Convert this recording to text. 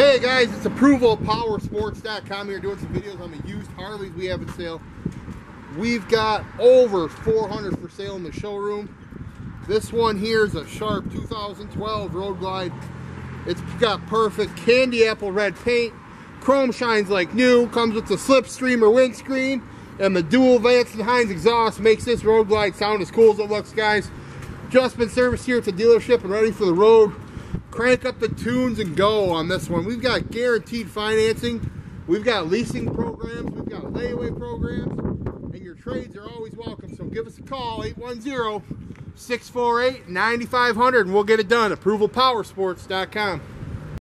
Hey guys, it's Approval Powersports.com here doing some videos on the used Harleys we have in sale. We've got over 400 for sale in the showroom. This one here is a sharp 2012 Road Glide. It's got perfect candy apple red paint. Chrome shines like new. Comes with the slipstreamer windscreen. And the dual Vance and Hines exhaust makes this Road Glide sound as cool as it looks, guys. Just been serviced here at the dealership and ready for the road. Crank up the tunes and go on this one. We've got guaranteed financing. We've got leasing programs. We've got layaway programs. And your trades are always welcome. So give us a call, 810-648-9500, and we'll get it done. ApprovalPowersports.com.